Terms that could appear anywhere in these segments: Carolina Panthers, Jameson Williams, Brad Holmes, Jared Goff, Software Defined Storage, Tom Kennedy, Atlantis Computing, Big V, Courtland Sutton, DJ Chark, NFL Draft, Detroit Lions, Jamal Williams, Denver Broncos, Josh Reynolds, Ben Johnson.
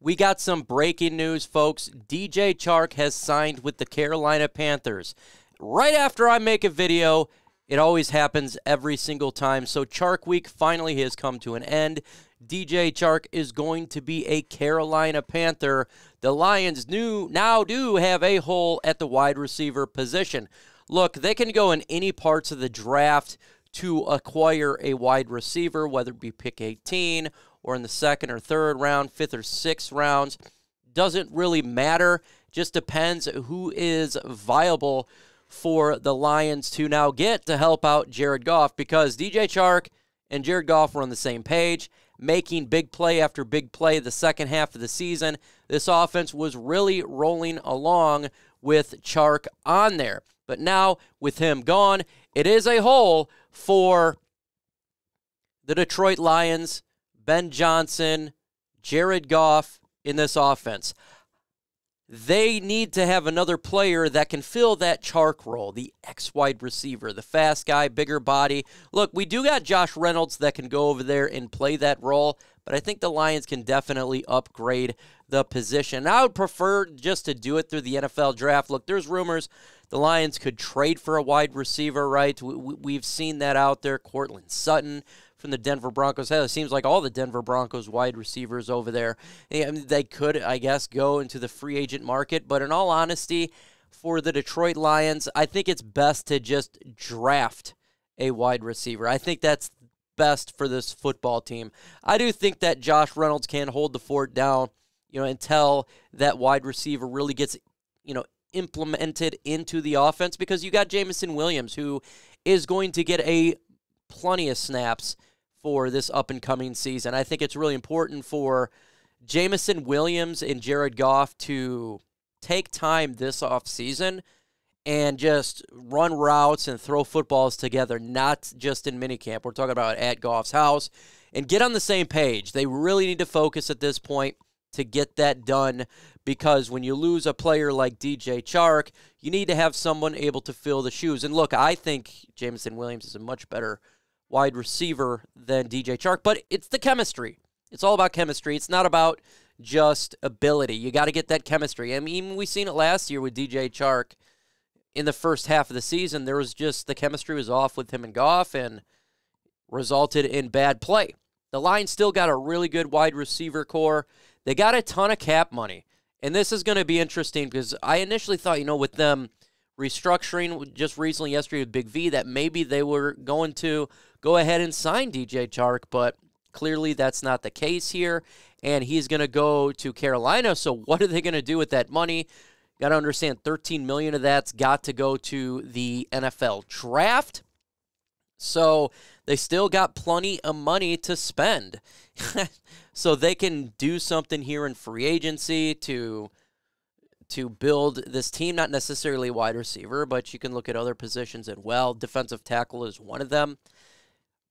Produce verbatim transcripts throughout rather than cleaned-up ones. We got some breaking news, folks. D J Chark has signed with the Carolina Panthers. Right after I make a video, it always happens every single time. So Chark Week finally has come to an end. D J Chark is going to be a Carolina Panther. The Lions new, now do have a hole at the wide receiver position. Look, they can go in any parts of the draft to acquire a wide receiver, whether it be pick eighteen or in the second or third round, fifth or sixth rounds. Doesn't really matter. Just depends who is viable for the Lions to now get to help out Jared Goff, because D J Chark and Jared Goff were on the same page, making big play after big play the second half of the season. This offense was really rolling along with Chark on there. But now, with him gone, it is a hole for the Detroit Lions, Ben Johnson, Jared Goff in this offense. They need to have another player that can fill that Chark role, the X-wide receiver, the fast guy, bigger body. Look, we do got Josh Reynolds that can go over there and play that role, but I think the Lions can definitely upgrade the position. I would prefer just to do it through the N F L draft. Look, there's rumors the Lions could trade for a wide receiver, right? We've seen that out there. Courtland Sutton from the Denver Broncos. It seems like all the Denver Broncos wide receivers over there, they could, I guess, go into the free agent market. But in all honesty, for the Detroit Lions, I think it's best to just draft a wide receiver. I think that's best for this football team. I do think that Josh Reynolds can hold the fort down, you know, until that wide receiver really gets, you know, implemented into the offense, because you got Jameson Williams, who is going to get a plenty of snaps for this up-and-coming season. I think it's really important for Jameson Williams and Jared Goff to take time this offseason and just run routes and throw footballs together, not just in minicamp. We're talking about at Goff's house. And get on the same page. They really need to focus at this point to get that done, because when you lose a player like D J Chark, you need to have someone able to fill the shoes. And look, I think Jameson Williams is a much better wide receiver than D J Chark, but it's the chemistry. It's all about chemistry. It's not about just ability. You got to get that chemistry. I mean, we've seen it last year with D J Chark in the first half of the season. There was just the chemistry was off with him and Goff and resulted in bad play. The Lions still got a really good wide receiver core. They got a ton of cap money, and this is going to be interesting because I initially thought, you know, with them restructuring just recently yesterday with Big V, that maybe they were going to go ahead and sign D J Chark, but clearly that's not the case here, and he's going to go to Carolina. So what are they going to do with that money? Got to understand thirteen million dollars of that's got to go to the N F L draft. So they still got plenty of money to spend. So they can do something here in free agency to to build this team, not necessarily wide receiver, but you can look at other positions as well. Defensive tackle is one of them.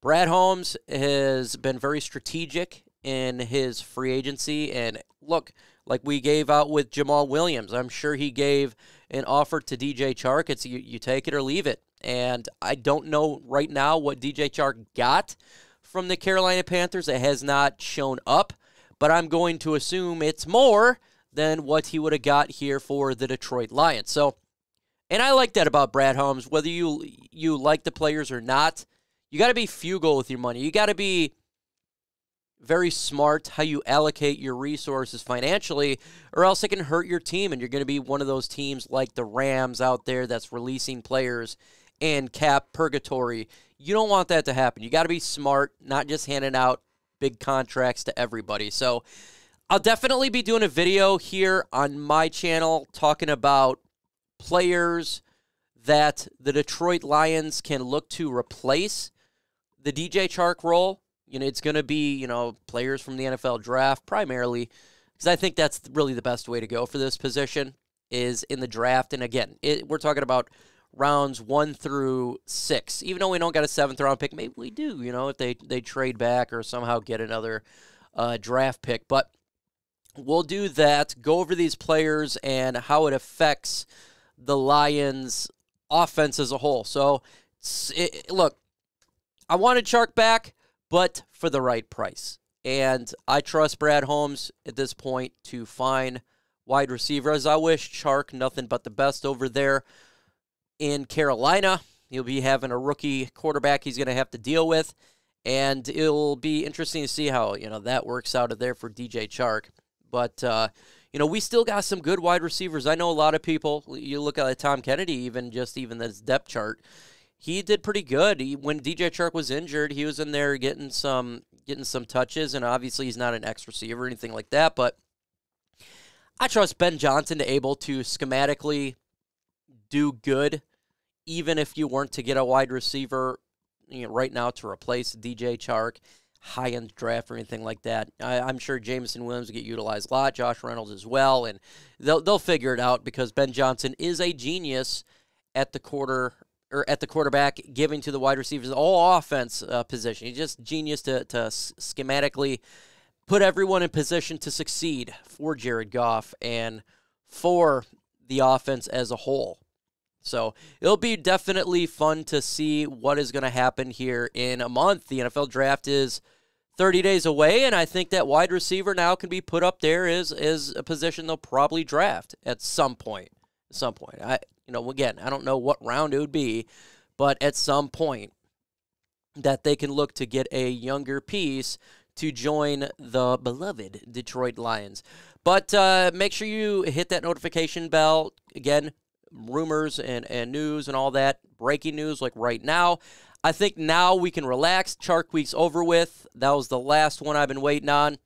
Brad Holmes has been very strategic in his free agency. And look, like we gave out with Jamal Williams, I'm sure he gave an offer to D J Chark. It's you, you take it or leave it. And I don't know right now what D J Chark got from the Carolina Panthers. It has not shown up, but I'm going to assume it's more than what he would have got here for the Detroit Lions. So, and I like that about Brad Holmes. Whether you you like the players or not, you got to be frugal with your money. You got to be very smart how you allocate your resources financially, or else it can hurt your team, and you're going to be one of those teams like the Rams out there that's releasing players and cap purgatory. You don't want that to happen. You got to be smart, not just handing out big contracts to everybody. So I'll definitely be doing a video here on my channel talking about players that the Detroit Lions can look to replace the D J Chark role. You know, it's going to be, you know, players from the N F L draft primarily, because I think that's really the best way to go for this position is in the draft. And again, it, we're talking about rounds one through six. Even though we don't got a seventh round pick, maybe we do, you know, if they, they trade back or somehow get another uh, draft pick. But we'll do that, go over these players and how it affects the Lions' offense as a whole. So, it, look, I wanted Chark back, but for the right price. And I trust Brad Holmes at this point to find wide receivers. I wish Chark nothing but the best over there in Carolina. He'll be having a rookie quarterback he's going to have to deal with. And it'll be interesting to see how, you know, that works out of there for D J Chark. But, uh, you know, we still got some good wide receivers. I know a lot of people, you look at Tom Kennedy, even just even this depth chart, he did pretty good. He, when D J Chark was injured, he was in there getting some getting some touches, and obviously he's not an X receiver or anything like that, but I trust Ben Johnson to able to schematically do good, even if you weren't to get a wide receiver, you know, right now to replace D J Chark, high-end draft or anything like that. I, I'm sure Jameson Williams will get utilized a lot, Josh Reynolds as well, and they'll, they'll figure it out because Ben Johnson is a genius at the quarter or at the quarterback, giving to the wide receivers, all offense uh, position. He's just genius to, to schematically put everyone in position to succeed for Jared Goff and for the offense as a whole. So it'll be definitely fun to see what is going to happen here in a month. The N F L draft is thirty days away, and I think that wide receiver now can be put up there is is a position they'll probably draft at some point. At some point. I, you know, again, I don't know what round it would be, but at some point that they can look to get a younger piece to join the beloved Detroit Lions. But uh, make sure you hit that notification bell. Again, rumors and, and news and all that, breaking news like right now. I think now we can relax. Chark Week's over with. That was the last one I've been waiting on.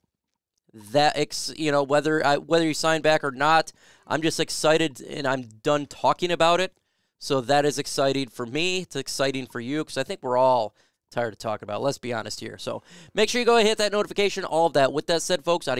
That ex, you know, whether I whether you sign back or not, I'm just excited and I'm done talking about it. So that is exciting for me. It's exciting for you because I think we're all tired of talking about it. Let's be honest here. So make sure you go ahead and hit that notification. All of that. With that said, folks, out of you.